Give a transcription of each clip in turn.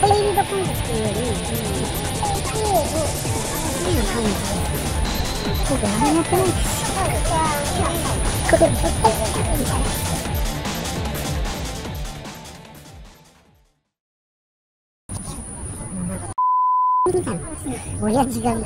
플레이드 컨셉 요리 뭐야 지금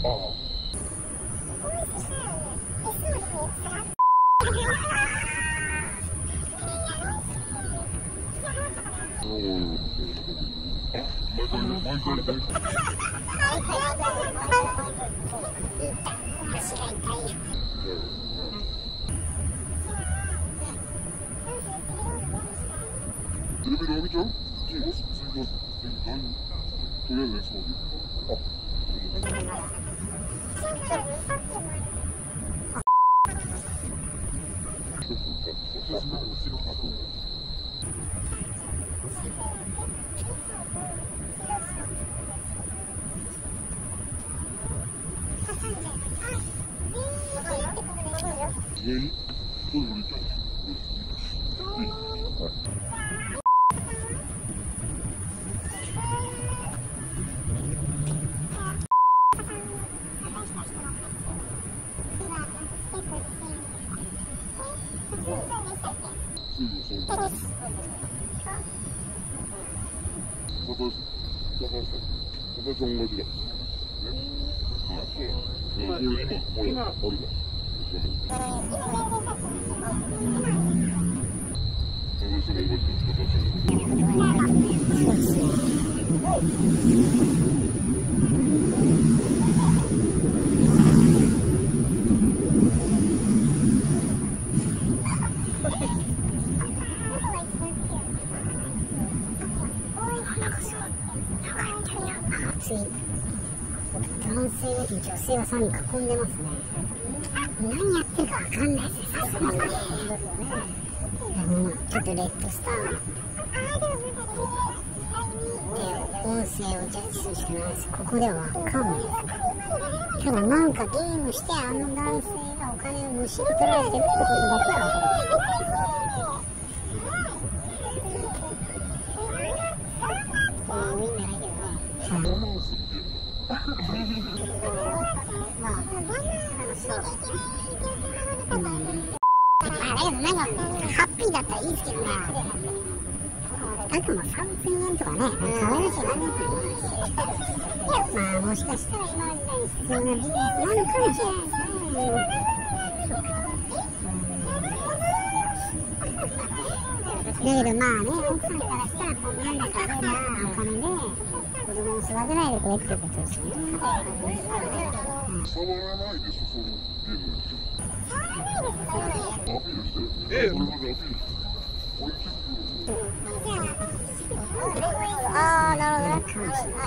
女性は3人囲んでますね。何やってるか分かんないですね、さすがにね。ちょっとレッドスターで音声をジャッジするしかないです。ここではカモです。ただなんかゲームしてあの男性がお金をむしり取られてるってことだけは分かる。みんなないけどね。ハッピーだったらいいですけどね。額も3000円とかね、可愛らしいな。まあもしかしたら今みたいに必要なビジネスなのかもしれないですね。だけどまあね、奥さんからしたらこんなんだけどなお金で子供を育てないでくれっていうことですよね。触らないでしょ、そのゲーム。ああ、なるほどね。いやー、と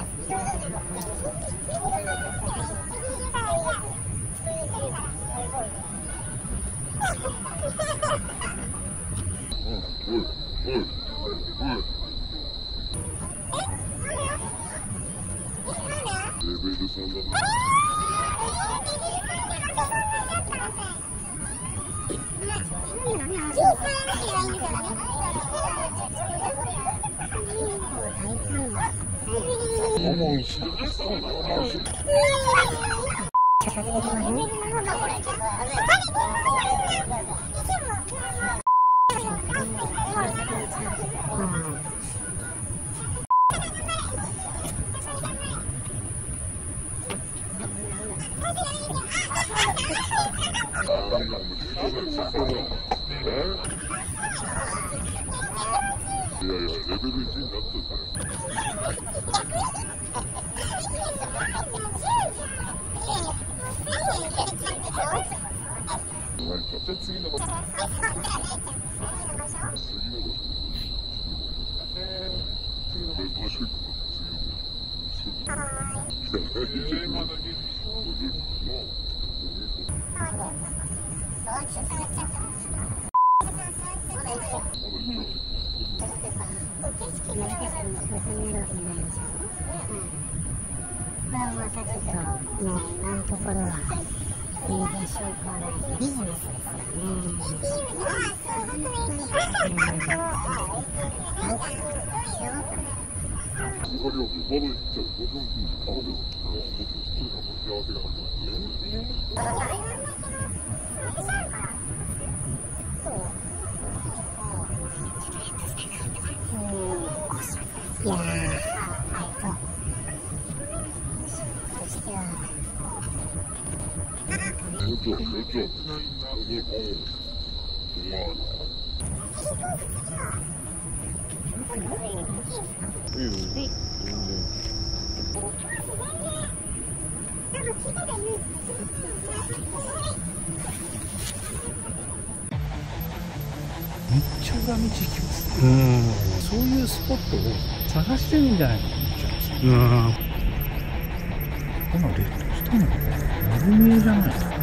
しては。そういうスポットを探してるんじゃないかと思っちゃいますね。このレッドストーン、丸見えじゃないですか。